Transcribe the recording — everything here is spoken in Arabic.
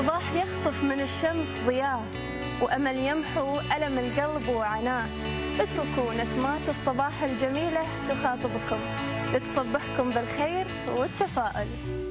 صباح يخطف من الشمس ضياء، وأمل يمحو ألم القلب وعناء. اتركوا نسمات الصباح الجميلة تخاطبكم، لتصبحكم بالخير والتفاؤل.